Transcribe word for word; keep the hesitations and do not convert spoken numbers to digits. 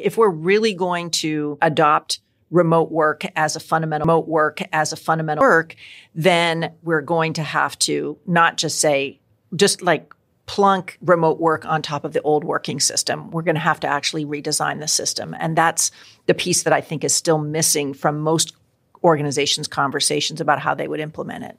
If we're really going to adopt remote work as a fundamental remote work as a fundamental work, then we're going to have to not just say, just like plunk remote work on top of the old working system. We're going to have to actually redesign the system. And that's the piece that I think is still missing from most organizations' conversations about how they would implement it.